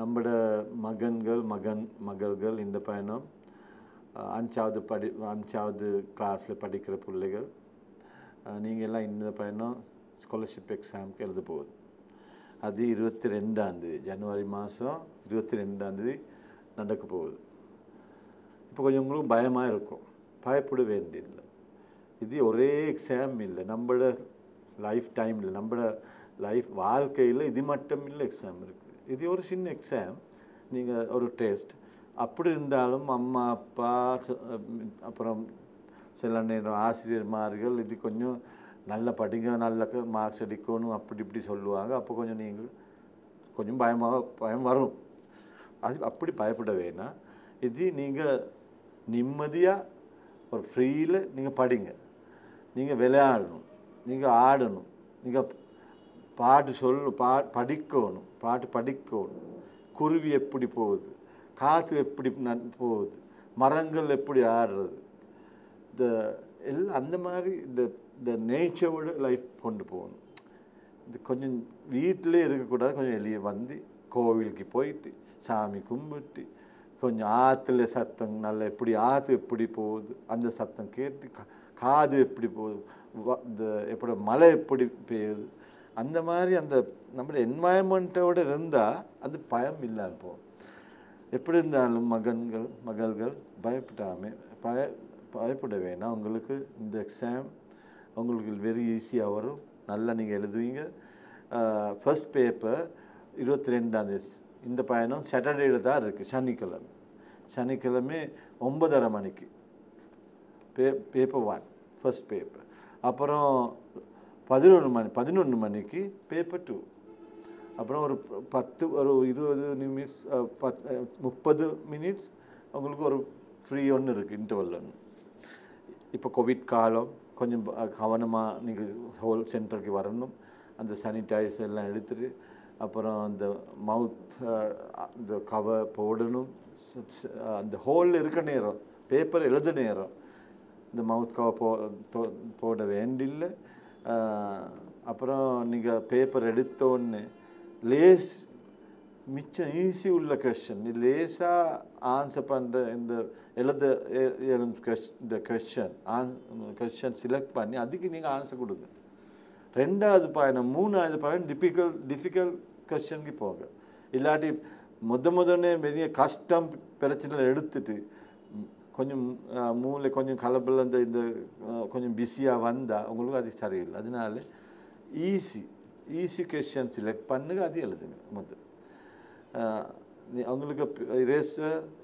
நம்மட மகன்கள் மகள்கள் இந்த பயணம் அஞ்சாவது கிளாஸில் படிக்கிற பிள்ளைகள் நீங்கள்லாம் இந்த பயணம் ஸ்காலர்ஷிப் எக்ஸாமுக்கு எழுத போகுது. அது 22nd ஜனவரி மாதம் 22nd நடக்க போகுது. இப்போ கொஞ்சம் உங்களுக்கு பயமாக இருக்கும், பயப்பட வேண்டியதில்லை. இது ஒரே எக்ஸாம் இல்லை, நம்மளோட லைஃப் டைமில் நம்மளோட லைஃப் வாழ்க்கையில் இது மட்டும் இல்லை எக்ஸாம் இருக்குது. இது ஒரு சின்ன எக்ஸாம், நீங்கள் ஒரு டெஸ்ட். அப்படி இருந்தாலும் அம்மா அப்பா அப்புறம் சில நேரம் ஆசிரியர்மார்கள் இது கொஞ்சம் நல்லா படிக்க நல்ல மார்க்ஸ் அடிக்கணும் அப்படி இப்படி சொல்லுவாங்க. அப்போ கொஞ்சம் நீங்கள் கொஞ்சம் பயம் வரும். அது அப்படி பயப்பட வேணாம். இது நீங்கள் நிம்மதியாக ஒரு ஃப்ரீயில் நீங்கள் படிங்க, நீங்கள் விளையாடணும், நீங்கள் ஆடணும், நீங்கள் பாட்டு படிக்கணும், குருவி எப்படி போகுது, காற்று எப்படி போகுது, மரங்கள் எப்படி ஆடுறது, இந்த எல்லாம் அந்த மாதிரி இந்த நேச்சரோட லைஃப் கொண்டு போகணும். இது கொஞ்சம் வீட்டிலே இருக்கக்கூடாது, கொஞ்சம் வெளியே வந்து கோவிலுக்கு போயிட்டு சாமி கும்பிட்டு கொஞ்சம் ஆற்றுல சத்தம் நல்லா எப்படி ஆற்று எப்படி போகுது அந்த சத்தம் கேட்டு காது எப்படி போகுது, இந்த எப்படி மழை எப்படி பெய்யுது, அந்த மாதிரி அந்த நம்மளோட என்வாயன்மெண்ட்டோடு இருந்தால் அது பயம் இல்லாமல் போகும். எப்படி இருந்தாலும் மகள்கள் பயப்பட வேணாம். உங்களுக்கு இந்த எக்ஸாம் உங்களுக்கு வெரி ஈஸியாக வரும், நல்லா நீங்கள் எழுதுவீங்க. First paper 22nd. இந்த பயணம் சாட்டர்டேல தான் இருக்குது, சனிக்கிழமை 9:30 மணிக்கு பேப்பர் 1 ஃபர்ஸ்ட் பேப்பர். அப்புறம் 11 மணிக்கு பேப்பர் 2. அப்புறம் ஒரு 30 மினிட்ஸ் உங்களுக்கு ஒரு ஃப்ரீ ஒன்று இருக்குது, இன்டர்வல் ஒன்று. இப்போ கோவிட் காலம், கொஞ்சம் கவனமாக நீங்கள் ஹோல் சென்டருக்கு வரணும். அந்த சானிடைசர் எல்லாம் எடுத்துகிட்டு அப்புறம் அந்த மவுத் இந்த கவர் போடணும். அந்த ஹோலில் இருக்க நேரம் பேப்பர் எழுத நேரம் இந்த மவுத் கவர் போட வேண்டியில்லை. அப்புறம் நீங்கள் பேப்பர் எடுத்தோன்னு மிச்சம் ஈஸி உள்ள கொஸ்டின் லேஸாக ஆன்சர் பண்ணுற இந்த கொஸ்டின் செலக்ட் பண்ணி அதுக்கு நீங்கள் ஆன்சர் கொடுங்க. 2வது பயணம் 3வது பயணம் டிஃபிகல்ட் கொஸ்டினுக்கு போங்க. இல்லாட்டி முதனே பெரிய கஷ்டம் பிரச்சனை எடுத்துட்டு கொஞ்சம் மூளை கொஞ்சம் கலப்பில் அந்த இந்த கொஞ்சம் பிஸியாக வந்தால் உங்களுக்கு அது சரியில்லை. அதனால ஈஸி கொஸ்டின் செலக்ட் பண்ணுங்க, அது எழுதுங்க. அவங்களுக்கு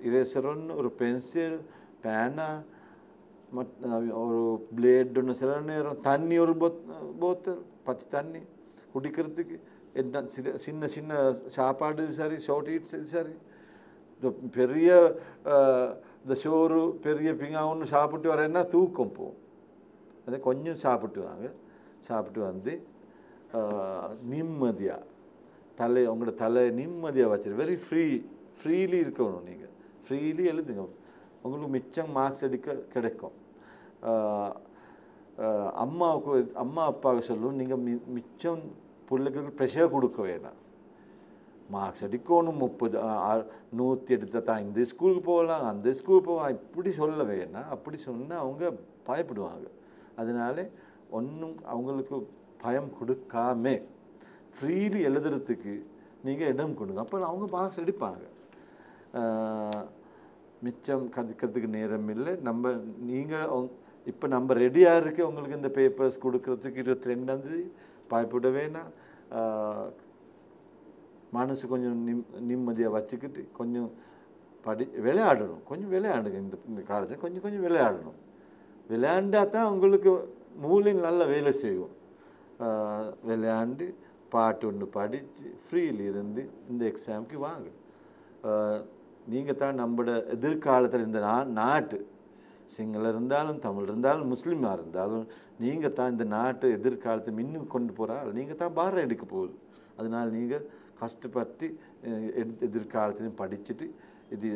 இரேசர்னு ஒரு பென்சில் பேனா ஒரு பிளேடுன்னு சில நேரம் தண்ணி ஒரு போத்தல் பச்சை தண்ணி குடிக்கிறதுக்கு என்ன சின்ன சின்ன சாப்பாடு சரி ஷோட்டிட்ஸ் சரி இந்த பெரிய இந்த சோறு பெரிய பிங்காவுன்னு சாப்பிட்டு வரேன்னா தூக்கம் போகும். அதை கொஞ்சம் சாப்பிட்டு வந்து நிம்மதியாக உங்களோட தலை நிம்மதியாக வச்சுரு. வெரி ஃப்ரீலி இருக்கணும், நீங்கள் ஃப்ரீலி எழுதுங்க, உங்களுக்கு மிச்சம் மார்க்ஸ் எடுக்க கிடைக்கும். அம்மா அப்பாவுக்கு சொல்லணும், நீங்கள் மிச்சம் பிள்ளைகளுக்கு ப்ரெஷர் கொடுக்க வேணாம். மார்க்ஸ் அடிக்கணும் 100 எடுத்தால் தான் இந்த ஸ்கூலுக்கு போகலாம் அந்த ஸ்கூலுக்கு போகலாம் இப்படி சொல்ல வேணாம். அப்படி சொன்னால் அவங்க பயப்படுவாங்க. அதனால ஒன்றும் அவங்களுக்கு பயம் கொடுக்காம ஃப்ரீலி எழுதுறதுக்கு நீங்கள் இடம் கொடுங்க. அப்போ அவங்க மார்க்ஸ் எடுப்பாங்க. மிச்சம் கற்றுக்கிறதுக்கு நேரம் இல்லை. நீங்கள் இப்போ நம்ம ரெடியாக இருக்க உங்களுக்கு இந்த பேப்பர்ஸ் கொடுக்கறதுக்கு 22nd பயப்பட வேணாம். மனசு கொஞ்சம் நிம்மதியாக வச்சுக்கிட்டு கொஞ்சம் விளையாடணும், கொஞ்சம் விளையாடுங்க. இந்த காலத்தில் கொஞ்சம் விளையாடணும். விளையாண்டா தான் உங்களுக்கு மூளை நல்லா வேலை செய்யும். விளையாண்டு பாட்டு ஒன்று படித்து ஃப்ரீலி இருந்து இந்த எக்ஸாமுக்கு வாங்க. நீங்கள் தான் நம்மளோட எதிர்காலத்தில் இந்த நாட்டு சிங்களம் இருந்தாலும் தமிழ் இருந்தாலும் முஸ்லீமாக இருந்தாலும் நீங்கள் தான் இந்த நாட்டு எதிர்காலத்தை மின்னு கொண்டு போகிறால் நீங்கள் தான் பாரம் எடுக்க போகுது. அதனால் நீங்கள் கஷ்டப்பட்டு எதிர்காலத்திலையும் படிச்சுட்டு இது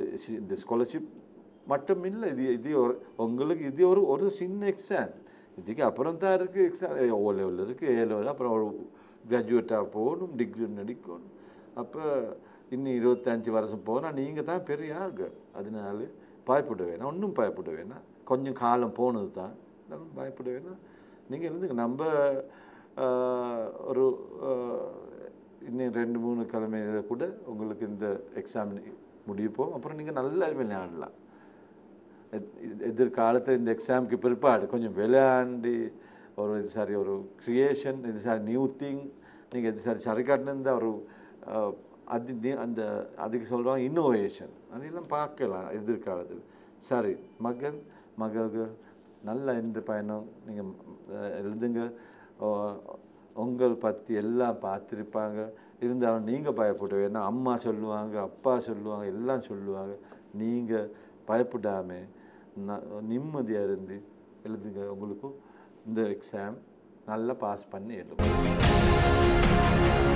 இந்த ஸ்காலர்ஷிப் மட்டும் இல்லை, இது உங்களுக்கு இது ஒரு சின்ன எக்ஸாம். இதுக்கு அப்புறம் தான் இருக்குது எக்ஸாம், ஓ லெவலில் இருக்குது, ஏ லெவலில், அப்புறம் ஒரு கிராஜுவேட்டாக போகணும், டிகிரி ஒன்று அடிக்கணும். அப்போ இன்னும் 25 வருஷம் போனால் நீங்கள் தான் பெரிய ஆள்கள். அதனால பயப்பட வேணாம், ஒன்றும் பயப்பட வேணாம். கொஞ்சம் காலம் போனது தான், இருந்தாலும் பயப்பட வேணாம். நீங்கள் எழுந்துங்க. நம்ம ஒரு இன்னும் 2-3 கிழமையில கூட உங்களுக்கு இந்த எக்ஸாம் முடிப்போம். அப்புறம் நீங்கள் நல்லா விளையாடலாம். எதிர்காலத்தில் இந்த எக்ஸாமுக்கு பிற்பாடு கொஞ்சம் விளையாண்டு ஒரு இது சாரி ஒரு க்ரியேஷன், இது சாரி நியூ திங், நீங்கள் இது சாரி சரிகாட்டினு ஒரு அது அந்த அதுக்கு சொல்லுவாங்க இன்னோவேஷன், அதெல்லாம் பார்க்கலாம் எதிர்காலத்தில். சரி மகன் மகள்கள் நல்லா இந்த பயணம் நீங்கள் எழுதுங்க. உங்கள் பற்றி எல்லாம் பார்த்துருப்பாங்க, இருந்தாலும் நீங்கள் பயப்பட வேணாம். அம்மா சொல்லுவாங்க, அப்பா சொல்லுவாங்க, எல்லாம் சொல்லுவாங்க. நீங்கள் பயப்படாமல் நிம்மதியாக இருந்து எழுதுங்க. உங்களுக்கும் இந்த எக்ஸாம் நல்லா பாஸ் பண்ணி எழுதுங்க.